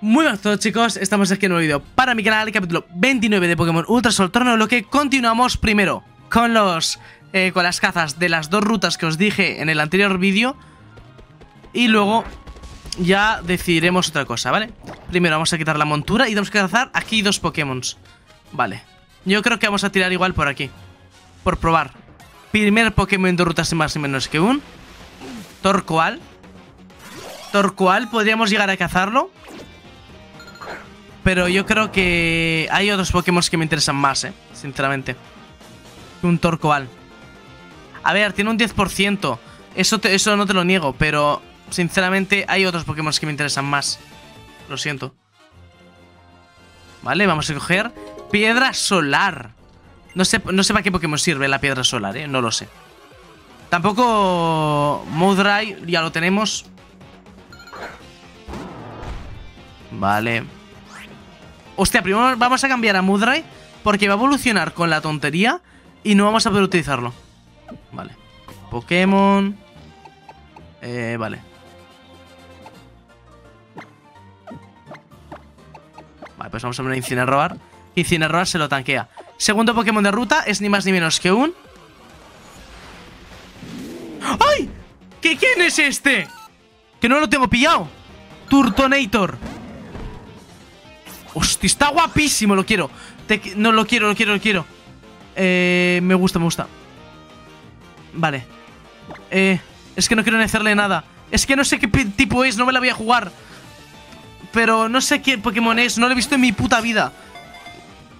Muy buenas a todos, chicos, estamos aquí en un nuevo vídeo para mi canal, capítulo 29 de Pokémon Ultra Soltorno, lo que continuamos primero con las cazas de las dos rutas que os dije en el anterior vídeo. Y luego ya decidiremos otra cosa, ¿vale? Primero vamos a quitar la montura y vamos a cazar aquí dos Pokémon. Vale, yo creo que vamos a tirar igual por aquí, por probar. Primer Pokémon de rutas sin más ni menos que un Torkoal. Torkoal, podríamos llegar a cazarlo, pero yo creo que hay otros Pokémon que me interesan más, sinceramente. Un Torkoal. A ver, tiene un 10%. Eso no te lo niego, pero sinceramente hay otros Pokémon que me interesan más. Lo siento. Vale, vamos a coger Piedra Solar. No sé para qué Pokémon sirve la Piedra Solar, no lo sé. Tampoco Mudrai, ya lo tenemos. Vale. Hostia, primero vamos a cambiar a Mudrai porque va a evolucionar con la tontería y no vamos a poder utilizarlo. Vale. Pokémon. Vale. Vale, pues vamos a poner a Incineroar. Incineroar se lo tanquea. Segundo Pokémon de ruta es ni más ni menos que un... ¡Ay! ¿Quién es este? Que no lo tengo pillado. Turtonator. Hostia, está guapísimo, lo quiero. No, lo quiero. Me gusta. Vale. Es que no quiero hacerle nada. Es que no sé qué tipo es, no me la voy a jugar. Pero no sé qué Pokémon es, no lo he visto en mi puta vida.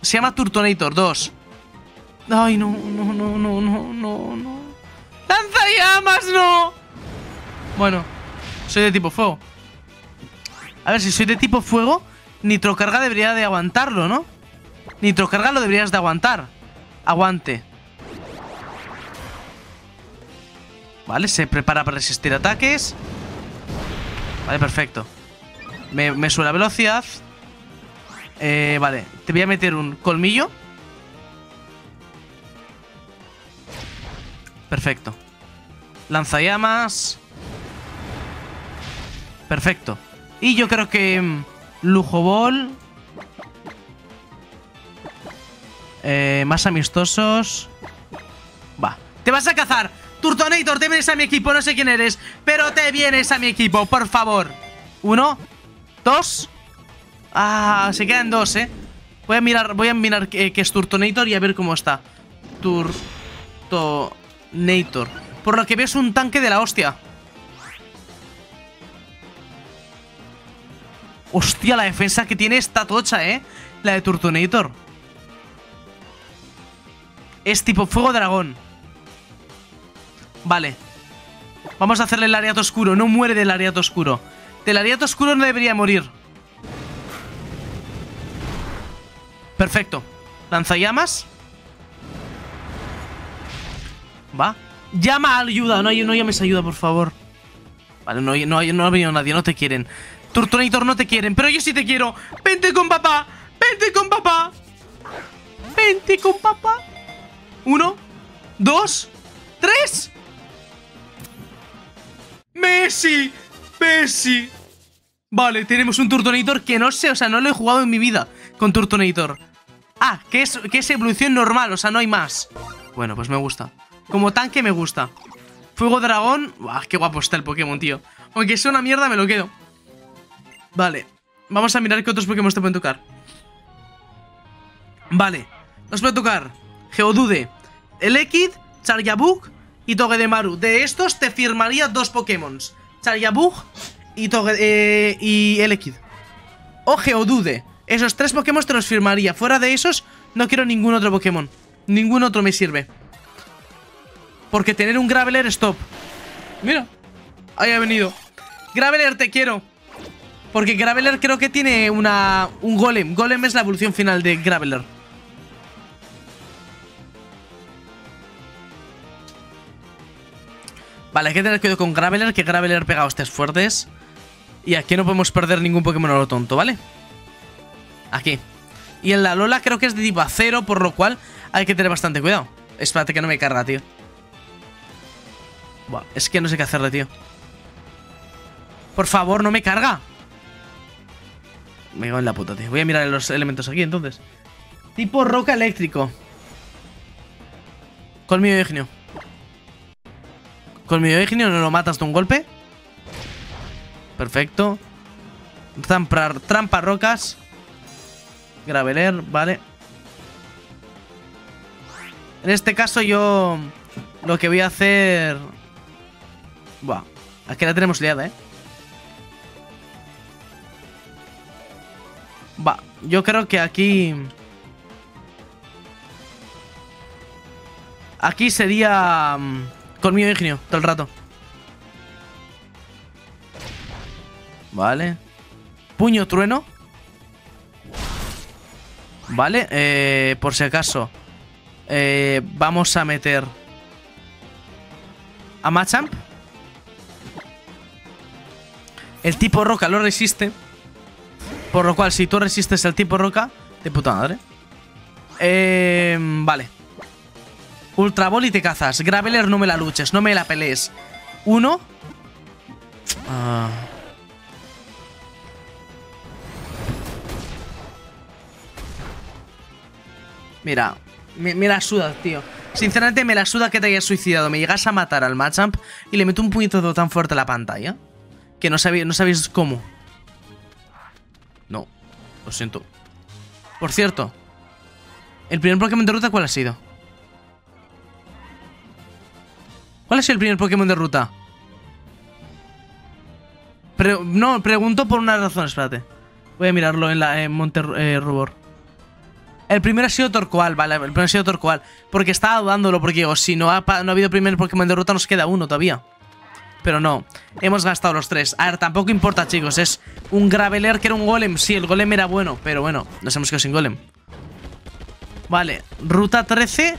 Se llama Turtonator 2. Ay, no. ¡Lanzallamas, no! Bueno, soy de tipo fuego. A ver, si soy de tipo fuego... Nitrocarga debería de aguantarlo, ¿no? Nitrocarga lo deberías de aguantar. Aguante. Vale, se prepara para resistir ataques. Vale, perfecto. Me sube la velocidad. Vale, te voy a meter un colmillo. Perfecto. Lanzallamas. Perfecto. Y yo creo que... Lujo Ball. Más amistosos. Va. Te vas a cazar. Turtonator, te vienes a mi equipo. No sé quién eres, pero te vienes a mi equipo, por favor. 1, 2. Ah, se quedan 2, Voy a mirar que es Turtonator y a ver cómo está. Turtonator. Por lo que veo es un tanque de la hostia. Hostia, la defensa que tiene está tocha, la de Turtonator. Es tipo fuego dragón. Vale. Vamos a hacerle el Areato oscuro. No muere del Areato oscuro. Del Areato oscuro no debería morir. Perfecto. Lanzallamas. Va. Llama a ayuda. No llames ayuda, por favor. Vale, no ha venido nadie. No te quieren. Turtonator, no te quieren, pero yo sí te quiero. Vente con papá, vente con papá. Vente con papá. 1, 2, 3. Messi, Messi. Vale, tenemos un Turtonator que no sé, no lo he jugado en mi vida con Turtonator. Ah, que es evolución normal, no hay más. Bueno, pues me gusta. Como tanque me gusta. Fuego dragón. Buah, qué guapo está el Pokémon, tío. Aunque sea una mierda, me lo quedo. Vale, vamos a mirar qué otros Pokémon te pueden tocar. Vale, nos puede tocar Geodude, Elekid, Charjabug y Togedemaru. De estos te firmaría 2 Pokémon, Charjabug y Elekid. O Geodude, esos 3 Pokémon te los firmaría. Fuera de esos no quiero ningún otro Pokémon. Ningún otro me sirve. Porque tener un Graveler es top. Mira, ahí ha venido. Graveler, te quiero. Porque Graveler creo que tiene un Golem. Golem es la evolución final de Graveler. Vale, hay que tener cuidado con Graveler, que Graveler pega hostias fuertes. Y aquí no podemos perder ningún Pokémon a lo tonto, ¿vale? Aquí. Y en la Lola creo que es de tipo acero, por lo cual hay que tener bastante cuidado. Espérate que no me carga, tío. Buah, es que no sé qué hacerle, tío. Por favor, no me carga. Me cago en la puta, tío. Voy a mirar los elementos aquí, entonces. Tipo roca eléctrico. Colmillo de ignio. Colmillo de ignio, no lo matas de un golpe. Perfecto. Trampa rocas. Graveler, vale. En este caso yo... Lo que voy a hacer... Buah, aquí la tenemos liada, ¿eh? Va, yo creo que aquí... Aquí sería... Colmillo ígneo, todo el rato. Vale. Puño trueno. Vale, por si acaso... vamos a meter... A Machamp. El tipo roca lo resiste. Por lo cual, si tú resistes al tipo roca... De puta madre. Vale. Ultra Ball y te cazas. Graveler, no me la luches, no me la pelees. Uno. Mira. Me la suda, tío. Sinceramente me la suda que te hayas suicidado. Me llegas a matar al Machamp y le meto un puñetazo tan fuerte a la pantalla que no sabéis cómo. No, lo siento. Por cierto, ¿el primer Pokémon de ruta cuál ha sido? ¿Cuál ha sido el primer Pokémon de ruta? No, pregunto por una razón, espérate. Voy a mirarlo en la Monterrubor. El primero ha sido Torkoal, vale, el primero ha sido Torkoal. Porque estaba dudándolo, porque digo, si no ha habido primer Pokémon de ruta, nos queda uno todavía. Pero no, hemos gastado los tres. A ver, tampoco importa, chicos, es un Graveler que era un Golem. Sí, el Golem era bueno, pero bueno, nos hemos quedado sin Golem. Vale, ruta 13.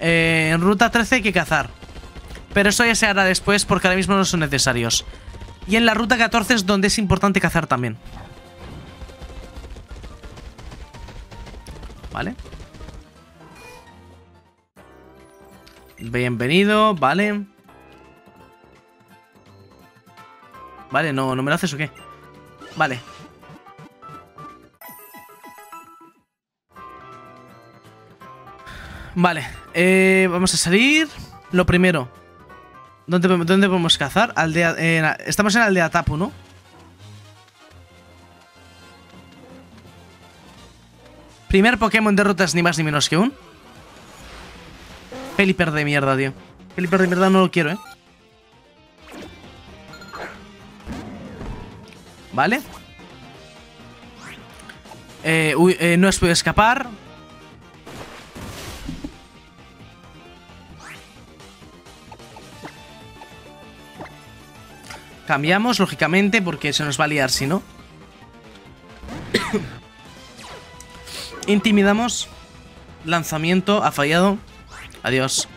En ruta 13 hay que cazar. Pero eso ya se hará después porque ahora mismo no son necesarios. Y en la ruta 14 es donde es importante cazar también. Vale. Bienvenido, vale. Vale, ¿no me lo haces o qué? Vale. Vale, vamos a salir. Lo primero, ¿dónde podemos cazar? Aldea, estamos en Aldea Tapu, ¿no? Primer Pokémon de ruta es ni más ni menos que un... Pelipper de mierda, tío. Pelipper de mierda no lo quiero, ¿eh? Vale. Uy, no os puedo escapar. Cambiamos, lógicamente, porque se nos va a liar si no. Intimidamos. Lanzamiento, ha fallado. Adiós.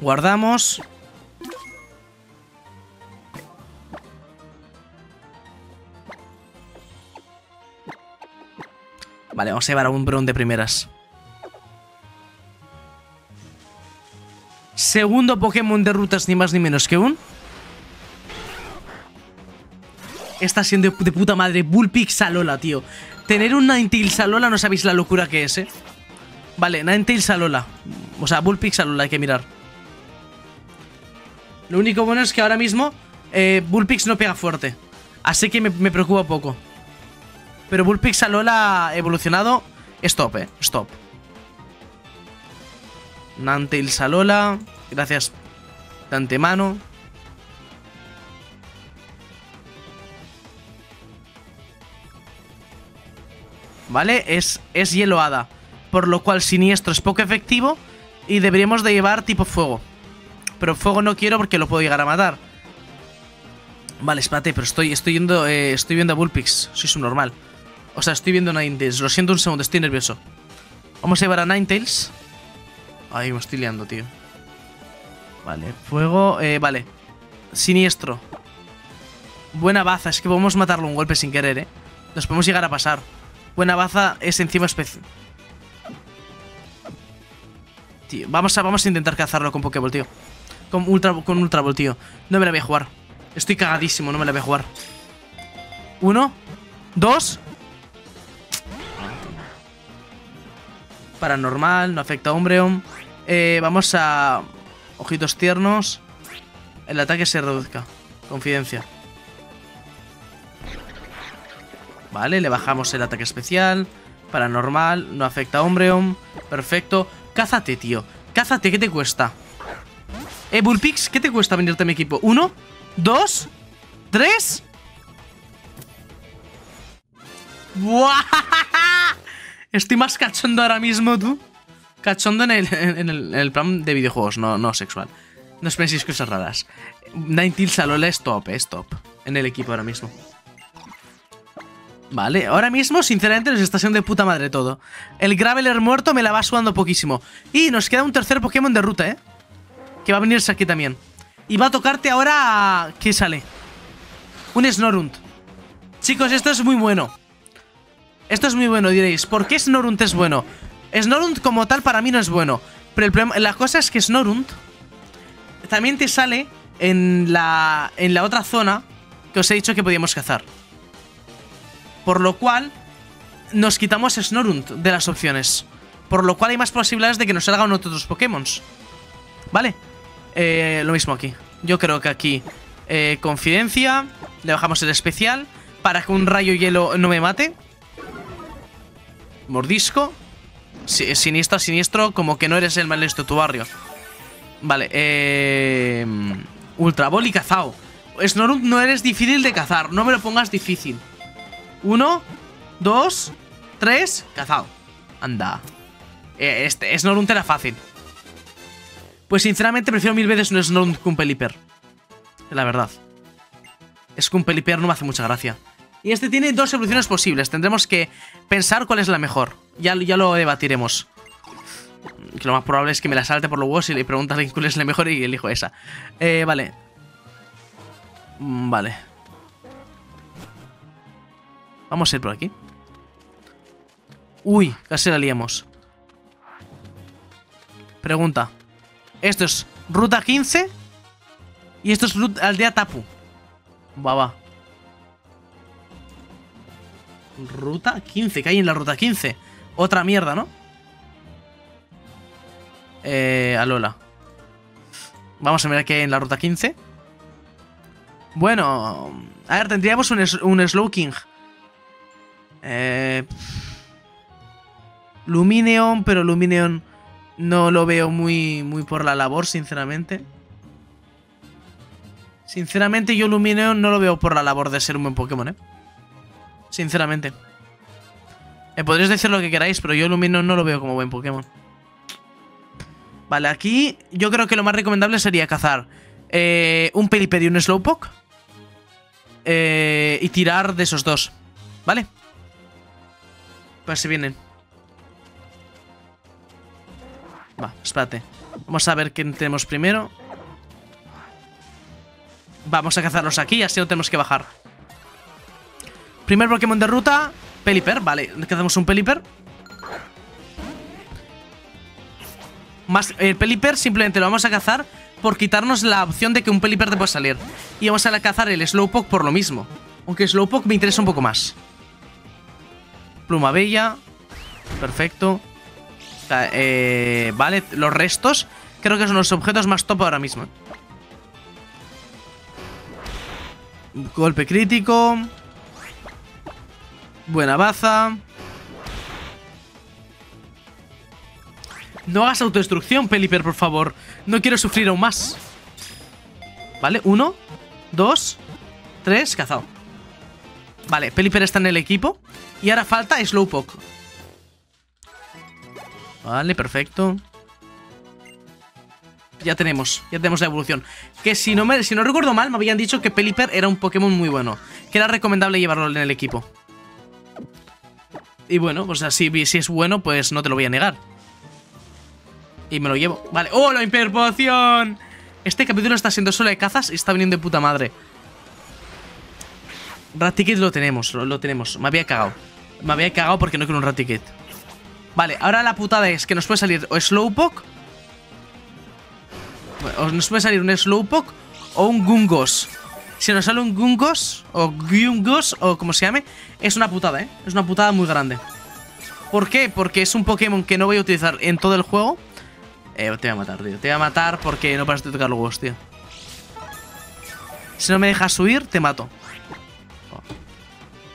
Guardamos. Vale, vamos a llevar a Umbreon de primeras. Segundo Pokémon de rutas, ni más ni menos que un... Está siendo de puta madre. Vulpix a Lola, tío. Tener un Ninetales a Lola no sabéis la locura que es, ¿eh? Vale, Ninetales a Lola. O sea, Vulpix a Lola hay que mirar. Lo único bueno es que ahora mismo Vulpix no pega fuerte. Así que me preocupa poco. Pero Vulpix a Lola evolucionado. Stop, stop. Ninetales a Lola. Gracias de antemano. ¿Vale? Es hielo hada. Por lo cual siniestro es poco efectivo. Y deberíamos de llevar tipo fuego. Pero fuego no quiero porque lo puedo llegar a matar. Vale, espérate, pero estoy viendo a Vulpix. Soy subnormal. O sea, estoy viendo a Ninetales. Lo siento un segundo, estoy nervioso. Vamos a llevar a Ninetales. Ay, me estoy liando, tío. Vale, fuego. Vale. Siniestro. Buena baza, es que podemos matarlo un golpe sin querer, ¿eh? Nos podemos llegar a pasar. Buena baza es encima especial. Tío, vamos a intentar cazarlo con Pokéball, tío. Con Ultra Ball, tío. No me la voy a jugar. Estoy cagadísimo, no me la voy a jugar. 1, 2. Paranormal, no afecta a Umbreon. Vamos a... Ojitos tiernos. El ataque se reduzca. Confidencia. Vale, le bajamos el ataque especial. Paranormal, no afecta a Umbreon. Perfecto. Cázate, tío. Cázate, ¿qué te cuesta? Vulpix, ¿qué te cuesta venirte a mi equipo? 1, 2, 3. ¡Buah! Estoy más cachondo ahora mismo, tú. Cachondo en el plan de videojuegos, no sexual. No os penséis cosas raras. Ninetales a Lola es top en el equipo ahora mismo. Vale, ahora mismo, sinceramente, nos está siendo de puta madre todo. El Graveler muerto me la va sudando poquísimo. Y nos queda un tercer Pokémon de ruta, que va a venirse aquí también. Y va a tocarte ahora... ¿Qué sale? Un Snorunt. Chicos, esto es muy bueno. Esto es muy bueno, diréis. ¿Por qué Snorunt es bueno? Snorunt como tal para mí no es bueno. Pero el problema, la cosa es que Snorunt también te sale en la otra zona que os he dicho que podíamos cazar. Por lo cual, nos quitamos Snorunt de las opciones. Por lo cual hay más posibilidades de que nos salgan otros Pokémon. Vale. Lo mismo aquí. Yo creo que aquí Confidencia. Le bajamos el especial para que un rayo hielo no me mate. Mordisco. Siniestro a siniestro. Como que no eres el malesto de tu barrio. Vale. Ultra Ball y cazao. Snorunt no eres difícil de cazar. No me lo pongas difícil. 1, 2, 3. Cazao. Anda. Este Snorunt era fácil. Pues sinceramente prefiero mil veces un Snorunt que un Pelipper. La verdad. Es que un Pelipper no me hace mucha gracia. Y este tiene dos evoluciones posibles. Tendremos que pensar cuál es la mejor. Ya lo debatiremos. Que lo más probable es que me la salte por los huevos y le preguntas cuál es la mejor y elijo esa. Vale. Vale. Vamos a ir por aquí. Uy, casi la liamos. Pregunta. Esto es ruta 15. Y esto es ruta Aldea Tapu. Va. Ruta 15. ¿Qué hay en la ruta 15? Otra mierda, ¿no? A Lola. Vamos a ver qué hay en la ruta 15. Bueno. A ver, tendríamos un Slowking. Lumineon, pero Lumineon... No lo veo muy por la labor, sinceramente. Sinceramente, yo Lumineon no lo veo por la labor de ser un buen Pokémon, Sinceramente. Podréis decir lo que queráis, pero yo Lumineon no lo veo como buen Pokémon. Vale, aquí yo creo que lo más recomendable sería cazar un Pelipper y un Slowpoke. Y tirar de esos dos, ¿vale? Pues se vienen. Va, espérate. Vamos a ver qué tenemos primero. Vamos a cazarlos aquí y así no tenemos que bajar. Primer Pokémon de ruta, Pelipper. Vale, cazamos un Pelipper. El Pelipper simplemente lo vamos a cazar por quitarnos la opción de que un Pelipper te pueda salir. Y vamos a cazar el Slowpoke por lo mismo. Aunque Slowpoke me interesa un poco más. Pluma bella. Perfecto. Vale, los restos creo que son los objetos más top ahora mismo. Golpe crítico. Buena baza. No hagas autodestrucción, Pelipper, por favor. No quiero sufrir aún más. Vale, 1, 2, 3, cazado. Vale, Pelipper está en el equipo. Y ahora falta Slowpoke. Vale, perfecto. Ya tenemos la evolución. Que si no recuerdo mal, me habían dicho que Pelipper era un Pokémon muy bueno. Que era recomendable llevarlo en el equipo. Y bueno, pues si es bueno, pues no te lo voy a negar. Y me lo llevo. Vale, ¡oh, la imperfección! Este capítulo está siendo solo de cazas y está viniendo de puta madre. Raticate lo tenemos. Me había cagado porque no quiero un Raticate. Vale, ahora la putada es que nos puede salir o Slowpoke nos puede salir un Slowpoke o un Gungos. Si nos sale un Gungos o Gungos o como se llame, es una putada, ¿eh? Es una putada muy grande. ¿Por qué? Porque es un Pokémon que no voy a utilizar en todo el juego. Te voy a matar, tío. Te voy a matar porque no paras de tocar los huevos, tío. Si no me dejas huir, te mato.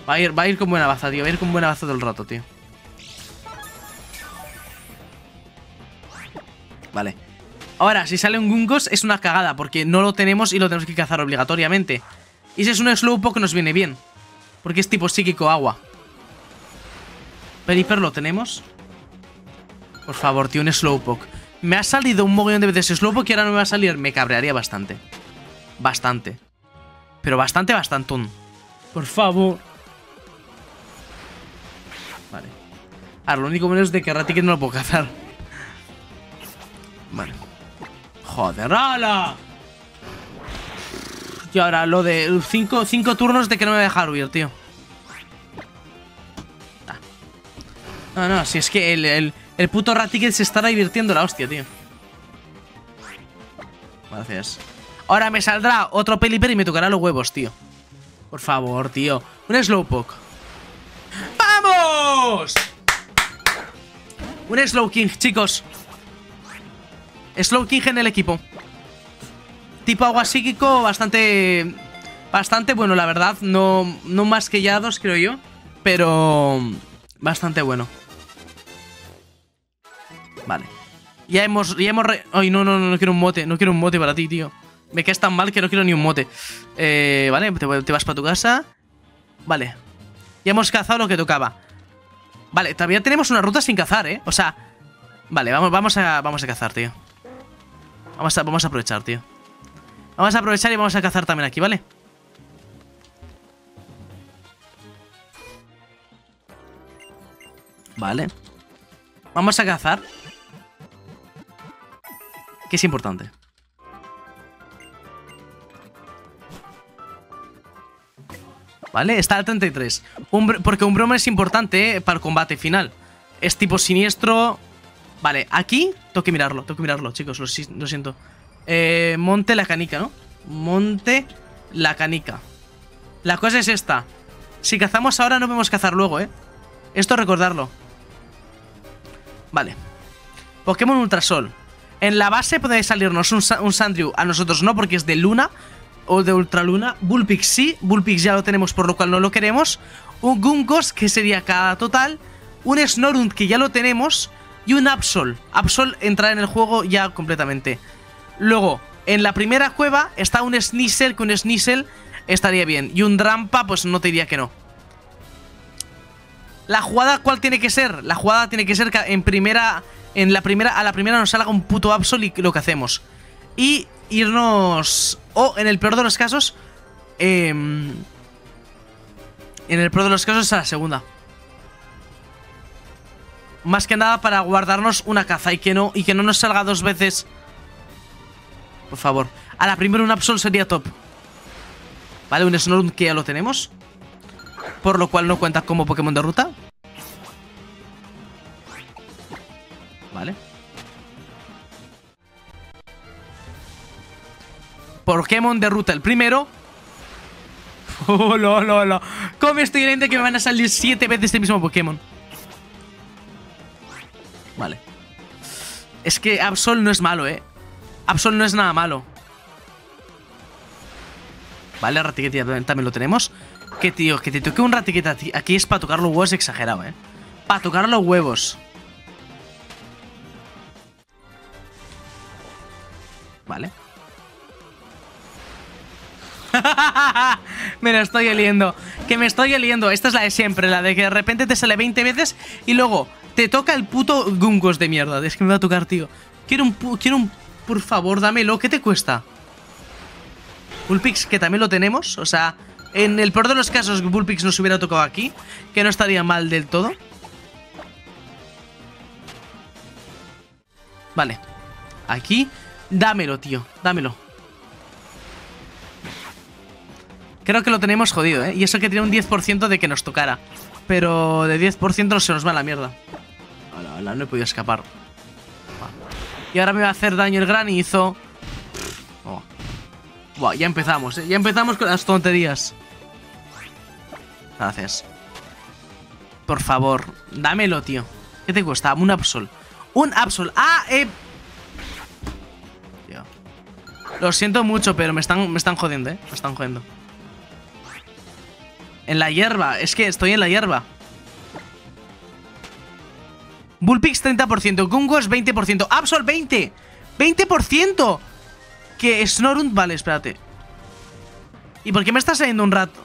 Va a ir con buena baza, tío. Va a ir con buena baza todo el rato, tío. Vale. Ahora, si sale un Gungos es una cagada, porque no lo tenemos y lo tenemos que cazar obligatoriamente. Y si es un Slowpoke nos viene bien, porque es tipo psíquico agua. Pelipper lo tenemos. Por favor, tío, un Slowpoke. Me ha salido un mogollón de veces Slowpoke y ahora no me va a salir. Me cabrearía bastante. Bastante. Pero bastante, bastantón. Por favor. Vale. Ahora, lo único bueno es de que Raticate no lo puedo cazar. Vale. ¡Joder, hala! Y ahora lo de 5 turnos de que no me voy a dejar huir, tío. No, no, si es que el puto Raticate se estará divirtiendo la hostia, tío. Gracias. Ahora me saldrá otro Pelipper y me tocará los huevos, tío. Por favor, tío. Un Slowpoke. ¡Vamos! Un Slowking, chicos. Slowking en el equipo. Tipo agua psíquico, bastante... Bastante bueno, la verdad. No más que ya dos, creo yo. Pero... Bastante bueno. Vale. Ya hemos... Ay, no quiero un mote. No quiero un mote para ti, tío. Me quedas tan mal que no quiero ni un mote. Vale, te vas para tu casa. Vale. Ya hemos cazado lo que tocaba. Vale, todavía tenemos una ruta sin cazar, ¿eh? O sea... Vale, vamos a cazar, tío. Vamos a aprovechar, tío. Vamos a aprovechar y vamos a cazar también aquí, ¿vale? Vale. Vamos a cazar. Que es importante. Vale, está al 33. Porque Umbreon es importante, para el combate final. Es tipo siniestro. Vale, aquí tengo que mirarlo, chicos, lo siento. Monte la canica, ¿no? Monte la canica. La cosa es esta. Si cazamos ahora no podemos cazar luego, ¿eh? Esto recordarlo. Vale. Pokémon Ultrasol. En la base puede salirnos un Sandrew. A nosotros no, porque es de Luna o de Ultraluna. Vulpix sí. Vulpix ya lo tenemos, por lo cual no lo queremos. Un Gungos, que sería cada total. Un Snorunt, que ya lo tenemos. Y un Absol. Absol entrará en el juego ya completamente. Luego, en la primera cueva está un Sneasel, que un Sneasel estaría bien. Y un Drampa, pues no te diría que no. ¿La jugada cuál tiene que ser? La jugada tiene que ser que a la primera nos salga un puto Absol y lo que hacemos. Y irnos... O, en el peor de los casos... en el peor de los casos a la segunda. Más que nada para guardarnos una caza y que no nos salga dos veces. Por favor. A la primera un Absol sería top. Vale, un Snorunt que ya lo tenemos. Por lo cual no cuenta como Pokémon de ruta. Vale. Pokémon de ruta, el primero. ¡Oh, no, no, no! ¿Cómo estoy leyendo que me van a salir 7 veces el mismo Pokémon? Vale. Es que Absol no es malo, ¿eh? Absol no es nada malo. Vale, Raticate también lo tenemos. Que tío, que te toque un Raticate aquí es para tocar los huevos exagerado, ¿eh? Para tocar los huevos. Vale. Me lo estoy oliendo. Que me estoy oliendo. Esta es la de siempre, la de que de repente te sale 20 veces y luego te toca el puto Gungos de mierda. Es que me va a tocar, tío. Quiero un... Por favor, dámelo. ¿Qué te cuesta? Vulpix, que también lo tenemos. O sea... En el peor de los casos, Vulpix nos hubiera tocado aquí, que no estaría mal del todo. Vale. Aquí. Dámelo, tío. Dámelo. Creo que lo tenemos jodido, ¿eh? Y eso que tiene un 10% de que nos tocara. Pero de 10% no se nos va a la mierda. Hola, hola. No he podido escapar. Y ahora me va a hacer daño el granizo. Buah, ya empezamos, ¿eh? Ya empezamos con las tonterías. Gracias. Por favor, dámelo, tío. ¿Qué te cuesta? Un Absol. ¡Un Absol! ¡Ah! Tío. Lo siento mucho, pero me están jodiendo, ¿eh? Me están jodiendo. En la hierba. Es que estoy en la hierba. Vulpix 30%. Gungos 20%. Absol 20%. ¡20%! Que Snorunt... Vale, espérate. ¿Y por qué me está saliendo un rato?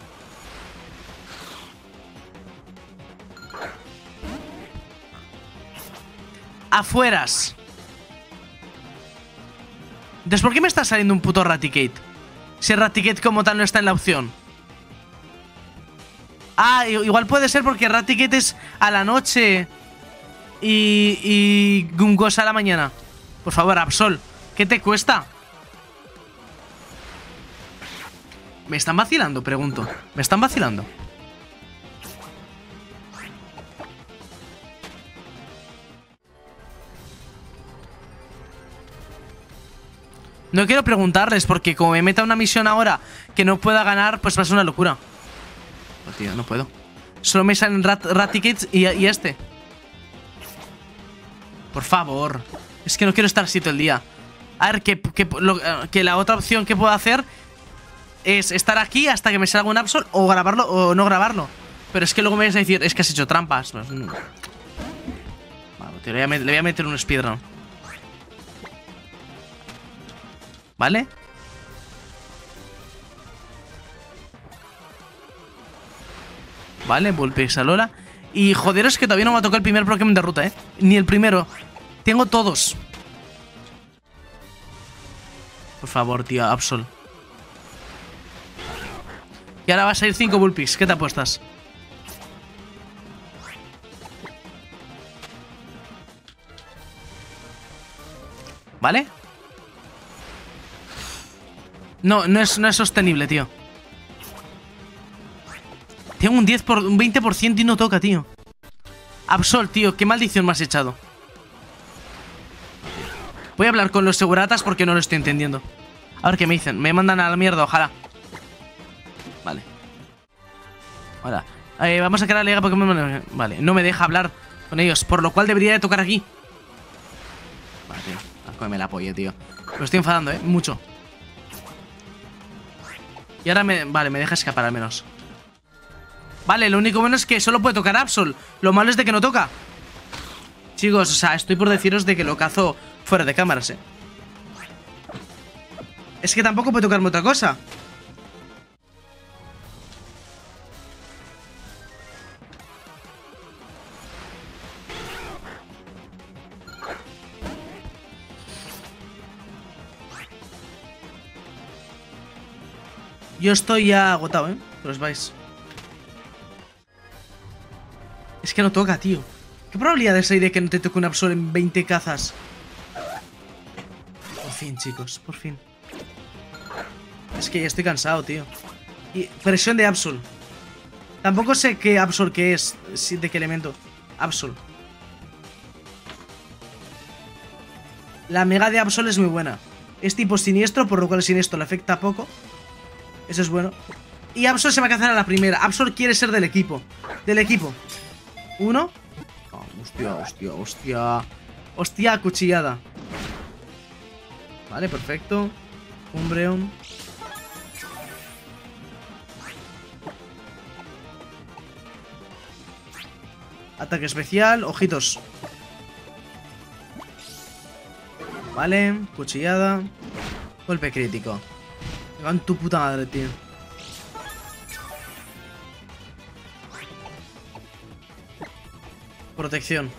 Afueras. Entonces, ¿por qué me está saliendo un puto Raticate? Si el Raticate como tal no está en la opción. Ah, igual puede ser porque Raticate es a la noche y Gungos a la mañana. Por favor, Absol, ¿qué te cuesta? ¿Me están vacilando? Pregunto. ¿Me están vacilando? No quiero preguntarles porque como me meta una misión ahora que no pueda ganar, pues va a ser una locura. Oh, tío, no puedo. Solo me salen Raticates y este. Por favor. Es que no quiero estar así todo el día. A ver, que la otra opción que puedo hacer es estar aquí hasta que me salga un Absol o grabarlo o no grabarlo. Pero es que luego me vais a decir, es que has hecho trampas. Pues, no. Vale, tío, le voy a meter un speedrun. ¿Vale? Vale, Vulpix a Lola. Y joderos que todavía no me ha tocado el primer Pokémon de ruta, ¿eh? Ni el primero. Tengo todos. Por favor, tío, Absol. Y ahora vas a ir 5 Vulpix. ¿Qué te apuestas? ¿Vale? No, no es sostenible, tío. Tengo un 20% y no toca, tío. Absol, tío, qué maldición me has echado. Voy a hablar con los seguratas porque no lo estoy entendiendo. A ver qué me dicen. Me mandan a la mierda, ojalá. Vale. Hola. Vamos a crear la liga Pokémon. Vale, no me deja hablar con ellos, por lo cual debería de tocar aquí. Vale, tío. Cómeme el apoyo, tío. Lo estoy enfadando, mucho. Y ahora vale, me deja escapar al menos. Vale, lo único bueno es que solo puede tocar Absol. Lo malo es de que no toca. Chicos, o sea, estoy por deciros de que lo cazo fuera de cámaras, eh. Es que tampoco puede tocarme otra cosa. Yo estoy ya agotado, ¿eh? Que os vais. Es que no toca, tío. ¿Qué probabilidades hay de que no te toque un Absol en 20 cazas? Por fin, chicos, por fin. Es que ya estoy cansado, tío. Y presión de Absol. Tampoco sé qué Absol que es. De qué elemento. Absol. La mega de Absol es muy buena. Es tipo siniestro, por lo cual el siniestro le afecta poco. Eso es bueno. Y Absol se va a cazar a la primera. Absol quiere ser del equipo. Del equipo. Uno. Oh, hostia, hostia, hostia. Hostia, cuchillada. Vale, perfecto. Umbreon. Ataque especial. Ojitos. Vale, cuchillada. Golpe crítico. En tu puta madre, tío. Protección.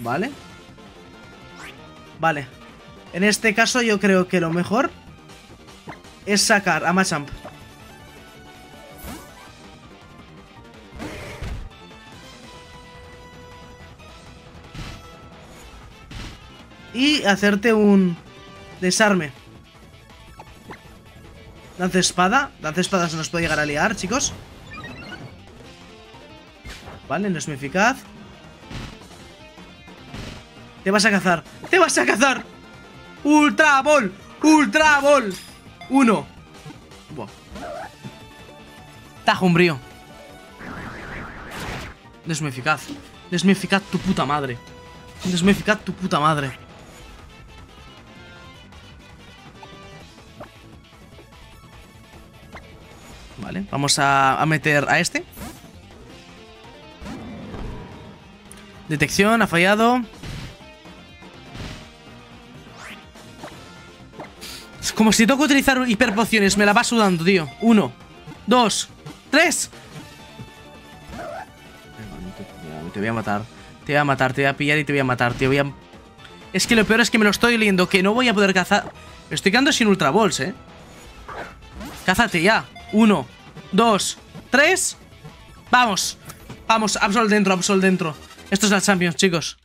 Vale. Vale. En este caso yo creo que lo mejor es sacar a Machamp. Y hacerte un desarme. Lanza espada. Lanza espada se nos puede llegar a liar, chicos. Vale, no es muy eficaz. Te vas a cazar. ¡Te vas a cazar! ¡Ultra Ball! ¡Ultra Ball! ¡Uno! Buah. Tajo umbrío. Desmieficaz. Desmieficaz tu puta madre. Desmieficaz tu puta madre. Vale, vamos a meter a este. Detección, ha fallado. Es como si toco utilizar hiperpociones. Me la va sudando, tío. 1, 2, 3. Te voy a matar. Te voy a matar, te voy a pillar y te voy a matar. Te voy a... Es que lo peor es que me lo estoy oliendo, que no voy a poder cazar. Me estoy quedando sin Ultra Balls, eh. Cázate ya. 1, 2, 3. Vamos. Vamos, Absol dentro, Absol dentro. Esto es la Champions, chicos.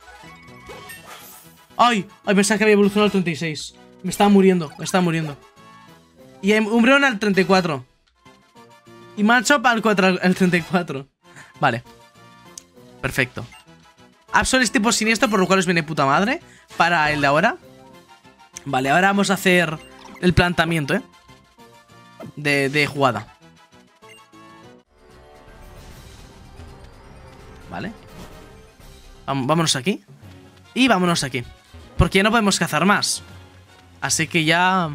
¡Ay! Ay, pensaba que había evolucionado al 36. Me estaba muriendo, me estaba muriendo. Y Umbreon al 34. Y Machamp al 34. Vale. Perfecto. Absol es tipo siniestro, por lo cual os viene puta madre. Para el de ahora. Vale, ahora vamos a hacer el planteamiento, ¿eh? De jugada. Vale. Vámonos aquí. Y vámonos aquí. Porque ya no podemos cazar más. Así que ya...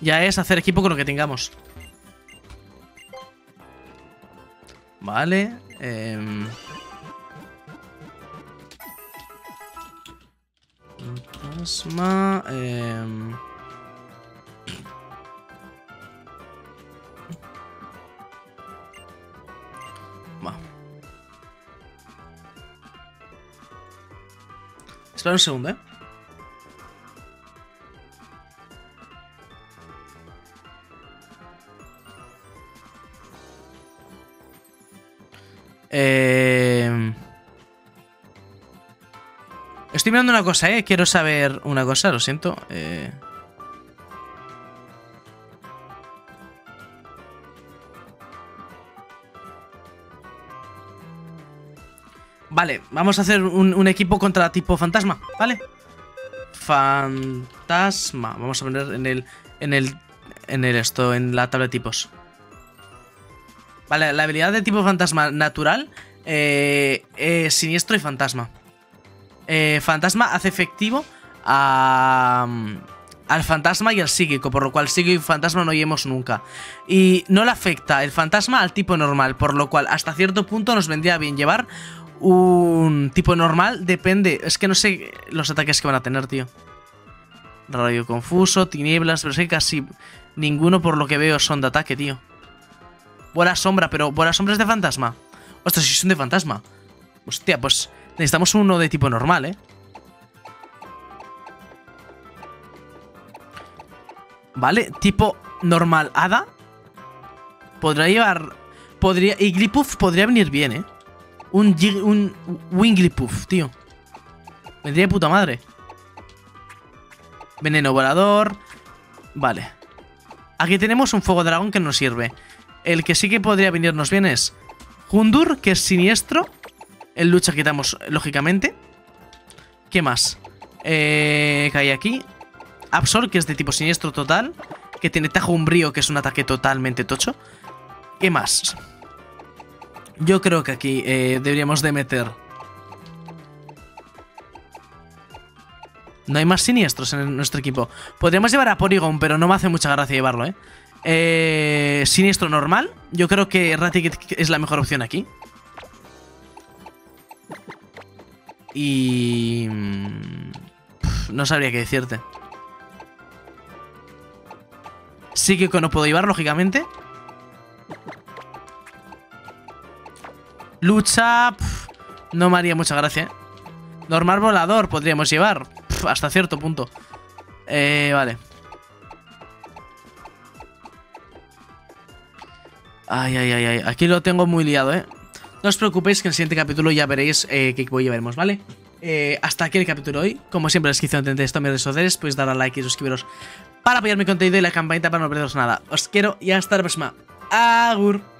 Ya es hacer equipo con lo que tengamos. Vale. Plasma. Espera un segundo, ¿eh? Estoy mirando una cosa, ¿eh? Quiero saber una cosa, lo siento. Vale, vamos a hacer un equipo contra tipo fantasma, ¿vale? Fantasma. Vamos a poner en la tabla de tipos. Vale, la habilidad de tipo fantasma natural, siniestro y fantasma. Fantasma hace efectivo al fantasma y al psíquico, por lo cual psíquico y fantasma no llevemos nunca. Y no le afecta el fantasma al tipo normal, por lo cual hasta cierto punto nos vendría bien llevar... Un tipo normal, depende. Es que no sé los ataques que van a tener, tío. Rayo confuso, tinieblas, pero sé que casi ninguno por lo que veo son de ataque, tío. Bola sombra, pero bola sombra es de fantasma. Ostras, si son de fantasma. Hostia, pues necesitamos uno de tipo normal, eh. Vale, tipo normal hada. Podría llevar... Podría... Y Glipuff podría venir bien, eh. Un Winglipuff, tío. Vendría de puta madre. Veneno volador. Vale. Aquí tenemos un fuego dragón que nos sirve. El que sí que podría venirnos bien es Hundur, que es siniestro. El lucha quitamos, lógicamente. ¿Qué más? Que hay aquí. Absol, que es de tipo siniestro total. Que tiene tajo umbrío, que es un ataque totalmente tocho. ¿Qué más? Yo creo que aquí deberíamos de meter... No hay más siniestros en nuestro equipo. Podríamos llevar a Porygon, pero no me hace mucha gracia llevarlo, ¿eh? Siniestro normal. Yo creo que Raticate es la mejor opción aquí. Y... Pff, no sabría qué decirte. Psíquico no puedo llevar, lógicamente. Lucha... Pf, no me haría mucha gracia, ¿eh? Normal volador podríamos llevar. Pf, hasta cierto punto. Vale. Ay, ay, ay, ay. Aquí lo tengo muy liado, ¿eh? No os preocupéis que en el siguiente capítulo ya veréis qué equipo llevaremos, ¿vale? Hasta aquí el capítulo de hoy. Como siempre en la descripción tendréis todas mis redes sociales. Podéis dar a like y suscribiros para apoyar mi contenido y la campanita para no perderos nada. Os quiero y hasta la próxima. Agur.